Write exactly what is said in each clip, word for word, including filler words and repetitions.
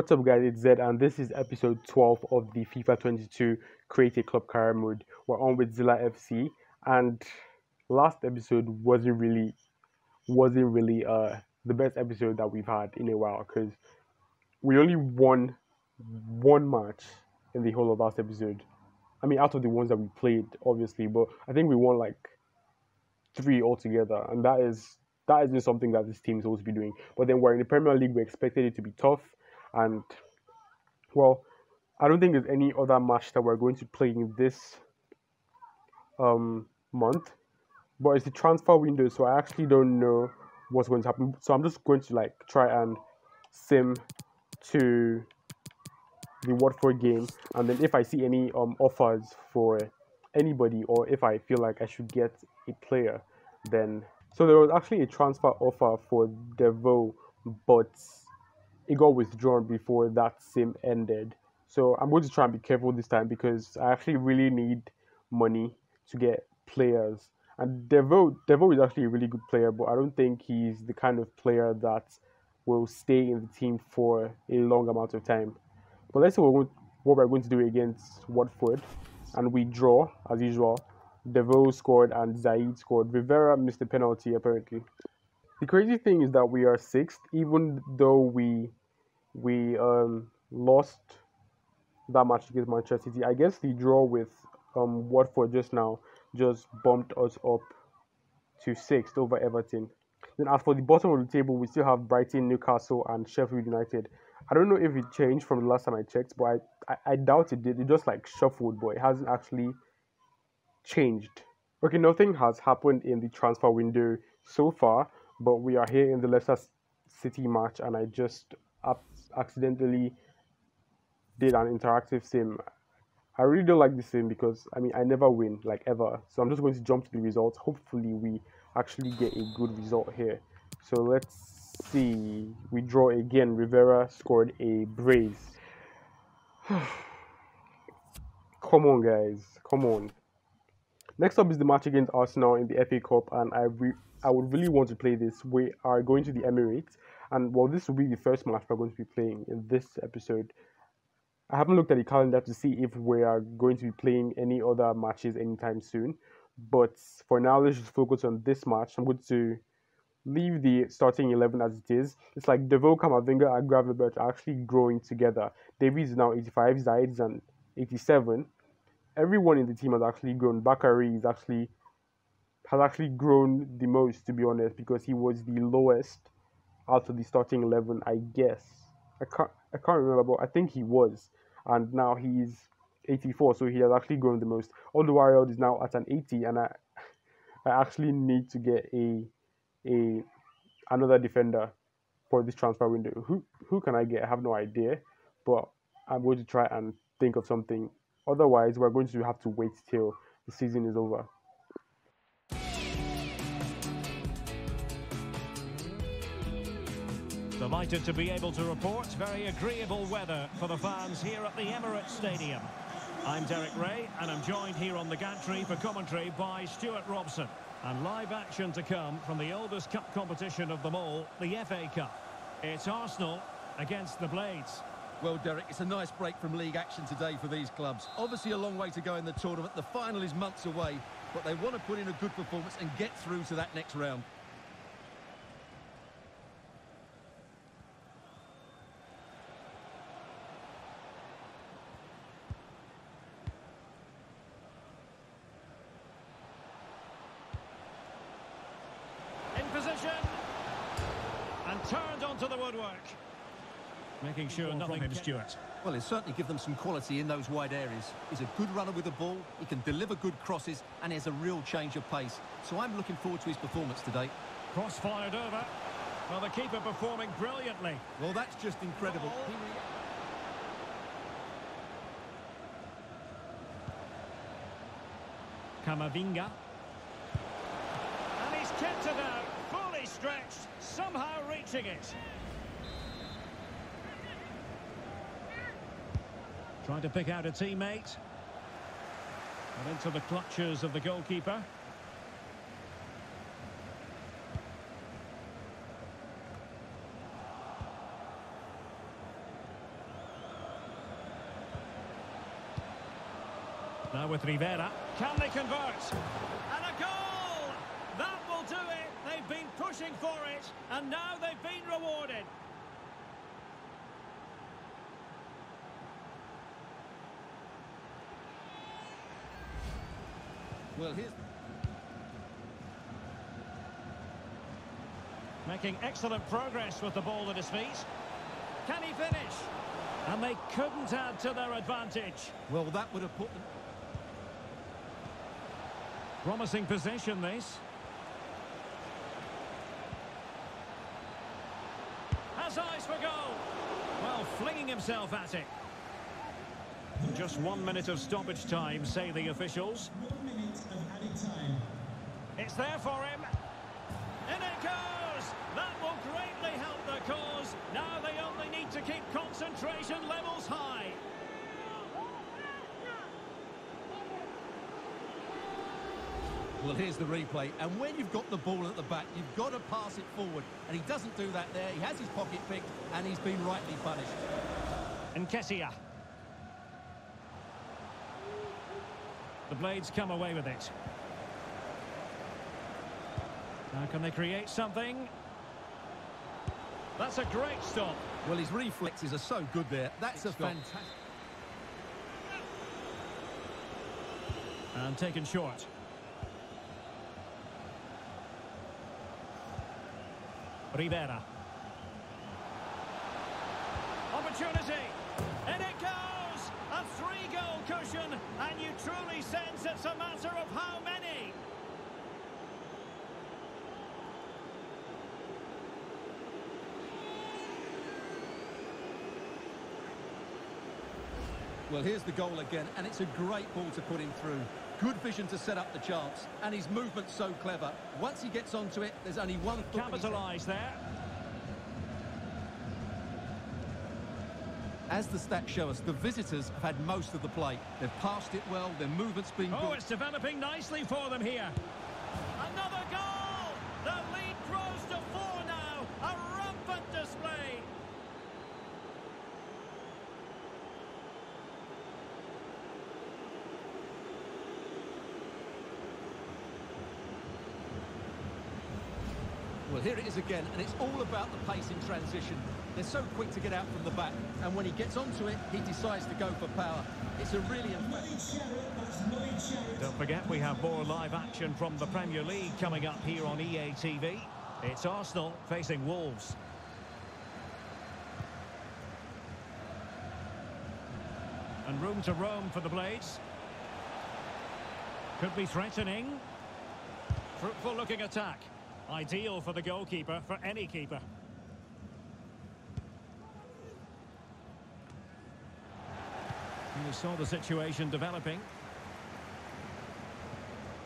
What's up, guys? It's Zed, and this is episode twelve of the FIFA twenty-two Create a Club Career Mode. We're on with Zilla F C, and last episode wasn't really wasn't really uh the best episode that we've had in a while, because we only won one match in the whole of last episode. I mean, out of the ones that we played, obviously, but I think we won like three altogether, and that is that isn't something that this team is supposed to be doing. But then we're in the Premier League, we expected it to be tough. And, well, I don't think there's any other match that we're going to play in this um, month. But it's the transfer window, so I actually don't know what's going to happen. So I'm just going to, like, try and sim to the Watford game. And then if I see any um, offers for anybody, or if I feel like I should get a player, then... So there was actually a transfer offer for Devo, but... it got withdrawn before that sim ended. So I'm going to try and be careful this time, because I actually really need money to get players. And Devo, Devo is actually a really good player, but I don't think he's the kind of player that will stay in the team for a long amount of time. But let's see what we're going to do against Watford. And we draw, as usual. Devo scored and Zaid scored. Rivera missed the penalty, apparently. The crazy thing is that we are sixth, even though we... We um, lost that match against Manchester City. I guess the draw with um, Watford just now just bumped us up to sixth over Everton. Then as for the bottom of the table, we still have Brighton, Newcastle and Sheffield United. I don't know if it changed from the last time I checked, but I, I, I doubt it did. It just like shuffled, but it hasn't actually changed. Okay, nothing has happened in the transfer window so far, but we are here in the Leicester City match, and I just... accidentally did an interactive sim. I really don't like this sim because I mean I never win, like, ever. So I'm just going to jump to the results. Hopefully we actually get a good result here. So let's see. We draw again. Rivera scored a brace. Come on, guys. Come on. Next up is the match against Arsenal in the F A Cup, and I re I would really want to play this. We are going to the Emirates. And, well, this will be the first match we're going to be playing in this episode. I haven't looked at the calendar to see if we are going to be playing any other matches anytime soon. But for now, let's just focus on this match. I'm going to leave the starting eleven as it is. It's like Devo, Kamavinga and Gravenberch are actually growing together. Davies is now eighty-five, Zaid's and eighty-seven. Everyone in the team has actually grown. Bakary is actually, has actually grown the most, to be honest, because he was the lowest out of the starting eleven, I guess. I can't, I can't remember, but I think he was. And now he's eighty-four, so he has actually grown the most. Alderweireld is now at an eighty, and I, I actually need to get a, a, another defender for this transfer window. Who, who can I get? I have no idea, but I'm going to try and think of something. Otherwise, we're going to have to wait till the season is over. Delighted to be able to report very agreeable weather for the fans here at the Emirates Stadium. I'm Derek Ray, and I'm joined here on the gantry for commentary by Stuart Robson. And live action to come from the oldest cup competition of them all, the F A Cup. It's Arsenal against the Blades. Well, Derek, it's a nice break from league action today for these clubs. Obviously a long way to go in the tournament. The final is months away, but they want to put in a good performance and get through to that next round. And turned onto the woodwork, making sure nothing from him, Stuart. Well, he'll certainly give them some quality in those wide areas. He's a good runner with the ball, he can deliver good crosses, and he has a real change of pace. So I'm looking forward to his performance today. Cross fired over. Well, the keeper performing brilliantly. Well, that's just incredible. Oh. Kamavinga. And he's kept it out. Stretched, somehow reaching it. Trying to pick out a teammate. And into the clutches of the goalkeeper. Now with Rivera. Can they convert? And a goal! That will do it. They've been pushing for it, and now they've been rewarded. Well, here's... Making excellent progress with the ball at his feet. Can he finish? And they couldn't add to their advantage. Well, that would have put them... Promising position, this. Has eyes for goal. Well, flinging himself at it. Just one minute of stoppage time, say the officials. One minute of added time. It's there for him. In it goes! That will greatly help their cause. Now they only need to keep concentration levels high. Well, here's the replay, and when you've got the ball at the back, you've got to pass it forward, and he doesn't do that there. He has his pocket picked, and he's been rightly punished. And Kessié. The Blades come away with it. Now can they create something? That's a great stop. Well, his reflexes are so good there. That's a fantastic... And taken short. Rivera. Opportunity. And it goes! A three-goal cushion, and you truly sense it's a matter of how many. Well, here's the goal again, and it's a great ball to put him through. Good vision to set up the chance, and his movement's so clever. Once he gets onto it, there's only one... Capitalised there. As the stats show us, the visitors have had most of the play. They've passed it well, their movement's been good. Oh, it's developing nicely for them here. Another goal! The lead grows to four now. A rampant display. Well, here it is again, and it's all about the pace in transition. They're so quick to get out from the back, and when he gets onto it, he decides to go for power. It's a really impressive... Don't forget, we have more live action from the Premier League coming up here on E A T V. It's Arsenal facing Wolves. And room to roam for the Blades. Could be threatening. Fruitful-looking attack. Ideal for the goalkeeper, for any keeper. You saw the situation developing.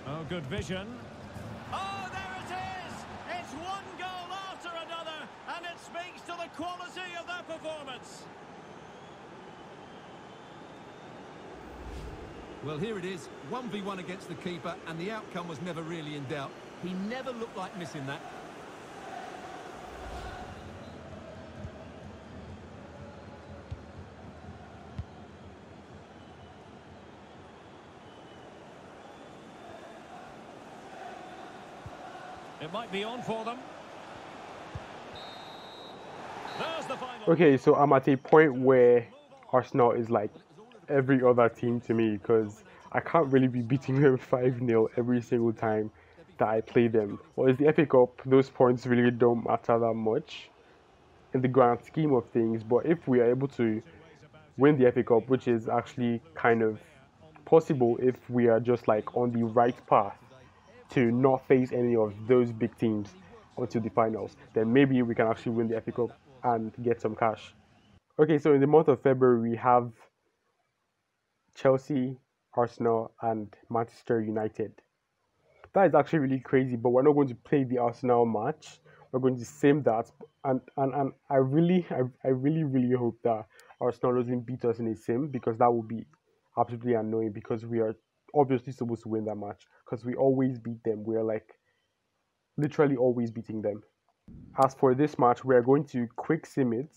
Oh, good vision. Oh, there it is! It's one goal after another, and it speaks to the quality of their performance. Well, here it is, one v one against the keeper, and the outcome was never really in doubt. He never looked like missing that. It might be on for them. There's the final. Okay, so I'm at a point where Arsenal is like every other team to me, because I can't really be beating them five nil every single time that I play them. Well, it's the F A Cup, those points really don't matter that much in the grand scheme of things, but if we are able to win the F A Cup, which is actually kind of possible if we are just like on the right path to not face any of those big teams until the finals, then maybe we can actually win the F A Cup and get some cash. Okay, so in the month of February, we have Chelsea, Arsenal and Manchester United. That is actually really crazy, but we're not going to play the Arsenal match. We're going to same that, and and and I really, I, I really, really hope that Arsenal doesn't beat us in a sim, because that would be absolutely annoying, because we are obviously supposed to win that match, because we always beat them. We are like literally always beating them. As for this match, we are going to quick sim it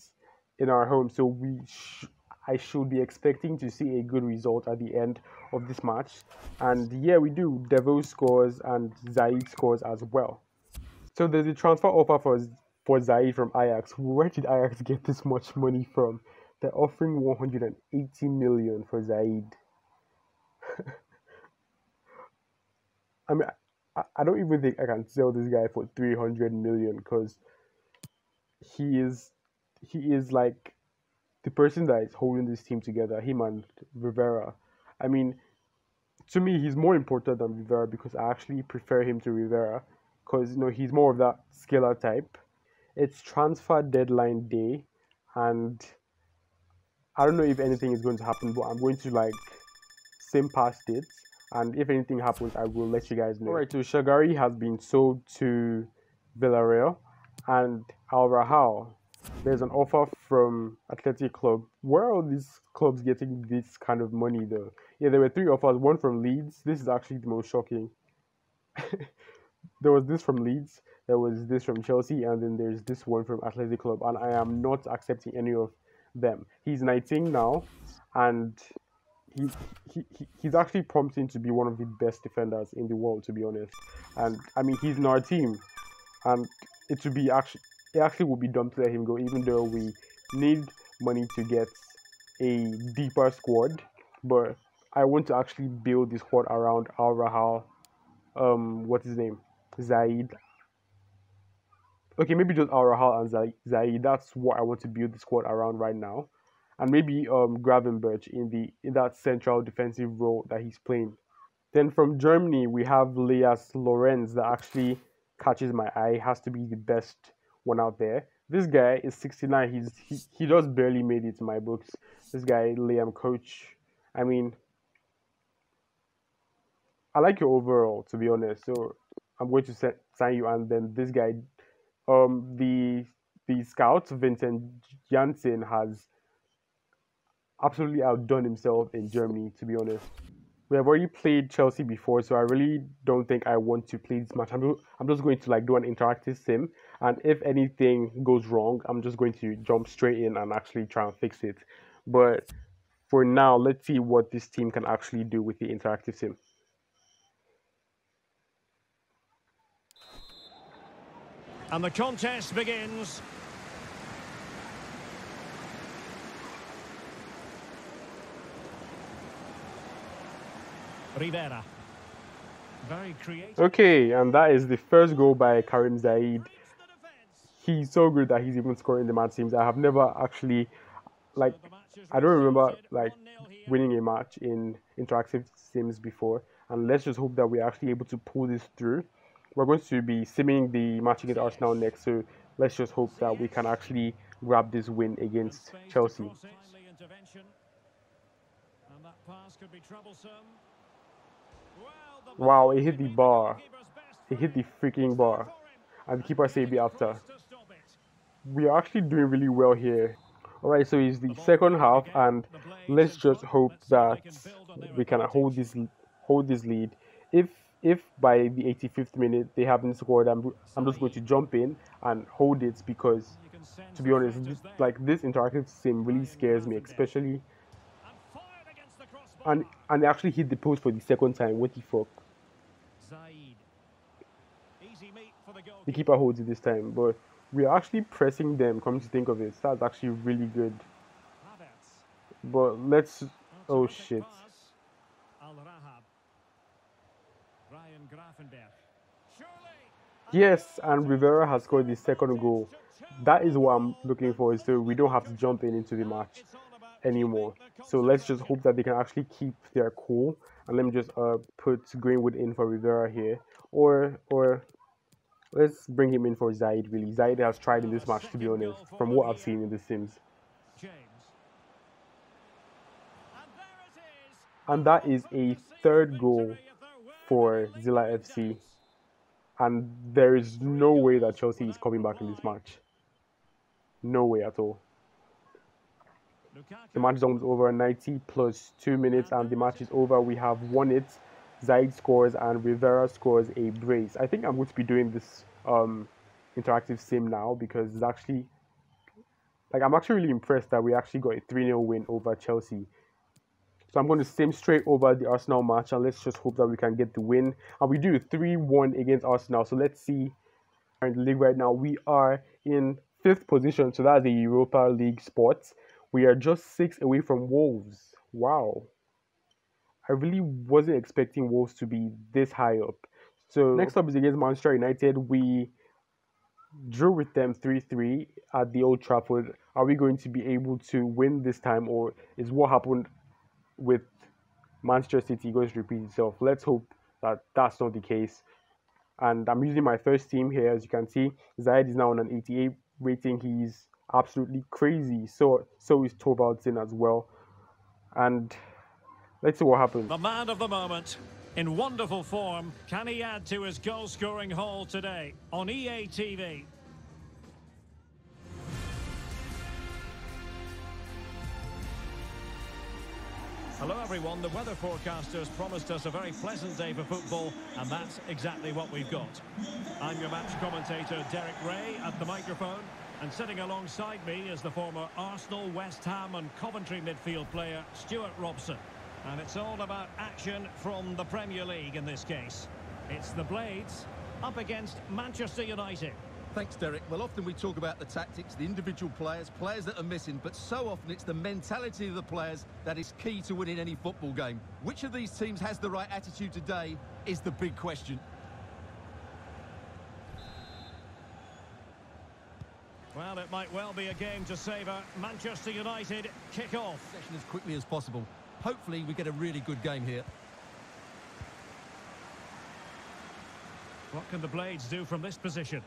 in our home, so we sh I should be expecting to see a good result at the end of this match. And yeah, we do. Devo scores and Zaid scores as well. So there's a transfer offer for, for Zaid from Ajax. Where did Ajax get this much money from? They're offering one hundred eighty million for Zaid. I mean, I, I don't even think I can sell this guy for three hundred million, because he is, he is like the person that is holding this team together, him and Rivera. I mean, to me, he's more important than Rivera, because I actually prefer him to Rivera, because, you know, he's more of that skiller type. It's transfer deadline day, and I don't know if anything is going to happen, but I'm going to, like, sim past it, and if anything happens, I will let you guys know. Alright, so Shagari has been sold to Villarreal, and Al-Rahal. There's an offer from Athletic Club. Where are all these clubs getting this kind of money, though? Yeah, there were three offers. One from Leeds. This is actually the most shocking. There was this from Leeds. There was this from Chelsea. And then there's this one from Athletic Club. And I am not accepting any of them. He's nineteen now. And he, he, he he's actually prompting to be one of the best defenders in the world, to be honest. And, I mean, he's in our team. And it would be actually... It actually would be dumb to let him go, even though we need money to get a deeper squad. But I want to actually build this squad around Al-Rahal, um, what's his name, Zaid. Okay, maybe just Al-Rahal and Zaid. That's what I want to build the squad around right now, and maybe um Gravenberch in the in that central defensive role that he's playing. Then from Germany we have Elias Lorenz, that actually catches my eye. Has to be the best one out there. This guy is sixty-nine. He's he, he just barely made it to my books. This guy Liam Koch. I mean, I like your overall, to be honest. So I'm going to set, sign you. And then this guy, um, the the scout Vincent Janssen has absolutely outdone himself in Germany, to be honest. We have already played Chelsea before, so I really don't think I want to play this match. I'm, I'm just going to like do an interactive sim, and if anything goes wrong, I'm just going to jump straight in and actually try and fix it. But for now, let's see what this team can actually do with the interactive sim. And the contest begins. Rivera. Very creative. Okay, and that is the first goal by Karim Zaid. He's so good that he's even scoring the match teams. I have never actually, like, I don't remember, like, winning a match in interactive sims before. And let's just hope that we're actually able to pull this through. We're going to be simming the match against Arsenal next, so let's just hope that we can actually grab this win against Chelsea. And that pass could be troublesome. Wow, it hit the bar. It hit the freaking bar. And the keeper saved it after. We are actually doing really well here. Alright, so it's the second half, and let's just hope that we can hold this hold this lead. If if by the eighty-fifth minute they haven't scored, I'm I'm just going to jump in and hold it, because, to be honest, this, like this interactive sim really scares me, especially. And, and actually hit the post for the second time. What the fuck? The keeper holds it this time. But we're actually pressing them, come to think of it. That's actually really good. But let's... Oh, shit. Yes, and Rivera has scored the second goal. That is what I'm looking for, so we don't have to jump in into the match anymore. So let's just hope that they can actually keep their cool. And let me just uh put Greenwood in for Rivera here, or or let's bring him in for Zaid. Really, Zaid has tried in this match, to be honest, from what I've seen in the sims. And that is a third goal for Zilla F C, and there is no way that Chelsea is coming back in this match. No way at all. The match is almost over. Ninety plus two minutes, and the match is over. We have won it. Zaid scores and Rivera scores a brace. I think I'm going to be doing this um, interactive sim now, because it's actually Like, I'm actually really impressed that we actually got a three nil win over Chelsea. So I'm going to sim straight over the Arsenal match, and let's just hope that we can get the win. And we do three one against Arsenal. So let's see. In the league right now, we are in fifth position. So that's the Europa League spot. We are just six away from Wolves. Wow. I really wasn't expecting Wolves to be this high up. So next up is against Manchester United. We drew with them three three at the Old Trafford. Are we going to be able to win this time, or is what happened with Manchester City going to repeat itself? Let's hope that that's not the case. And I'm using my first team here. As you can see, Ziyech is now on an eighty-eight rating. He's absolutely crazy. So so is Thorvaldsen as well. And let's see what happens. The man of the moment, in wonderful form, can he add to his goal-scoring haul today on E A T V? Hello everyone, the weather forecasters promised us a very pleasant day for football, and that's exactly what we've got. I'm your match commentator Derek Ray at the microphone, and sitting alongside me is the former Arsenal, West Ham and Coventry midfield player Stuart Robson. And it's all about action from the Premier League in this case. It's the Blades up against Manchester United. Thanks, Derek. Well, often we talk about the tactics, the individual players, players that are missing, but so often it's the mentality of the players that is key to winning any football game. Which of these teams has the right attitude today is the big question. Well, it might well be a game to savour. Manchester United kick off. Session as quickly as possible. Hopefully we get a really good game here. What can the Blades do from this position?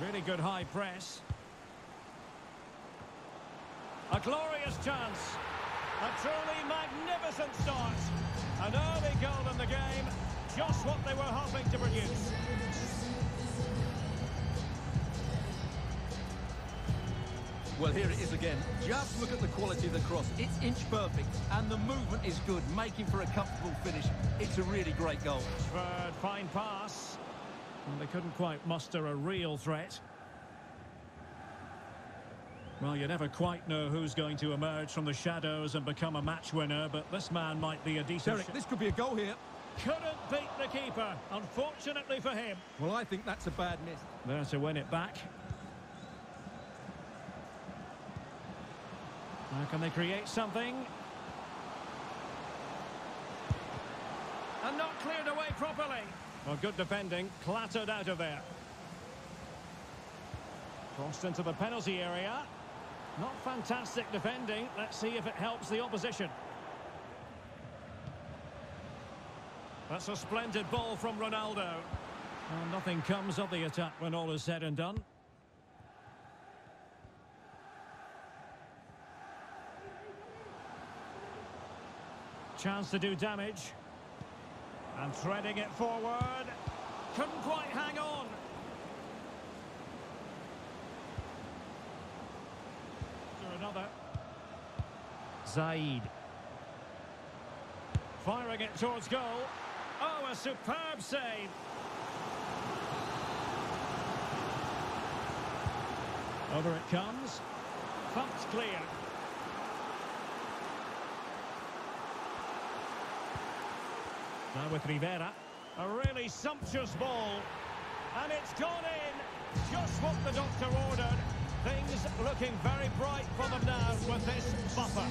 Really good high press. A glorious chance. A truly magnificent start. An early goal in the game. Just what they were hoping to produce. Well, here it is again. Just look at the quality of the cross. It's inch perfect. And the movement is good, making for a comfortable finish. It's a really great goal. Third fine pass. And they couldn't quite muster a real threat. Well, you never quite know who's going to emerge from the shadows and become a match winner, but this man might be a decent... Derek, this could be a goal here. Couldn't beat the keeper, unfortunately for him. Well, I think that's a bad miss. There to win it back. Now, can they create something? And not cleared away properly. Well, good defending, clattered out of there. Crossed into the penalty area. Not fantastic defending. Let's see if it helps the opposition. That's a splendid ball from Ronaldo. Well, nothing comes of the attack when all is said and done. Chance to do damage. And threading it forward. Couldn't quite hang on. For another. Zaid. Firing it towards goal. Oh, a superb save. Over it comes. Thumped clear. Now with Rivera, a really sumptuous ball, and it's gone in, just what the doctor ordered. Things looking very bright for them now with this buffer.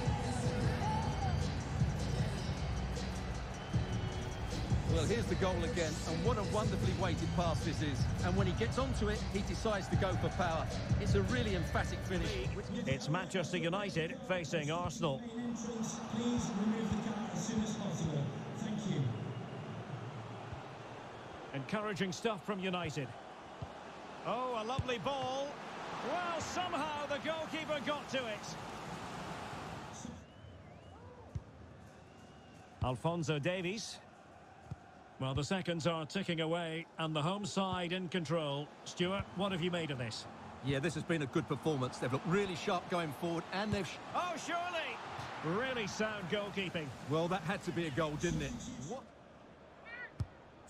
Well, here's the goal again, and what a wonderfully weighted pass this is. And when he gets onto it, he decides to go for power. It's a really emphatic finish. It's Manchester United facing Arsenal. Please remove the cap as soon as possible. Thank you. Encouraging stuff from United. Oh, a lovely ball. Well, somehow the goalkeeper got to it. Alfonso Davies. Well, the seconds are ticking away and the home side in control. Stuart, what have you made of this? Yeah, this has been a good performance. They've looked really sharp going forward, and they've... Oh, surely! Really sound goalkeeping. Well, that had to be a goal, didn't it? What?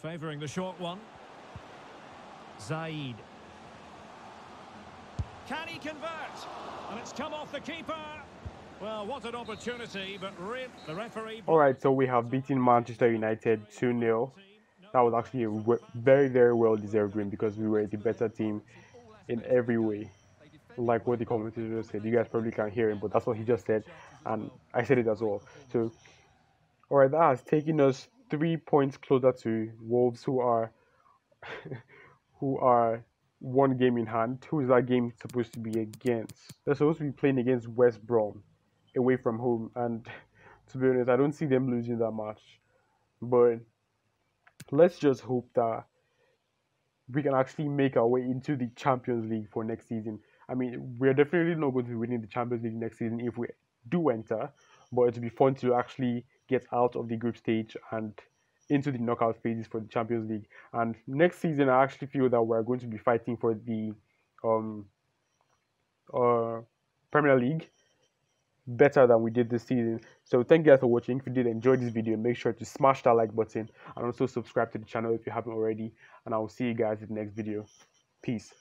Favouring the short one. Zaid. Can he convert? And it's come off the keeper. Well, what an opportunity, but rip the referee. All right, so we have beaten Manchester United two nil. That was actually a very, very well-deserved win because we were the better team in every way. Like what the commentator said, you guys probably can't hear him, but that's what he just said, and I said it as well. So, all right, that has taken us three points closer to Wolves, who are who are one game in hand. Who is that game supposed to be against? They're supposed to be playing against West Brom away from home, and to be honest, I don't see them losing that match. But let's just hope that we can actually make our way into the Champions League for next season. I mean, we're definitely not going to be winning the Champions League next season if we do enter, but it'll be fun to actually get out of the group stage and into the knockout phases for the Champions League. And next season, I actually feel that we're going to be fighting for the um, uh, Premier League better than we did this season. So thank you guys for watching. If you did enjoy this video, make sure to smash that like button and also subscribe to the channel if you haven't already. And I will see you guys in the next video. Peace.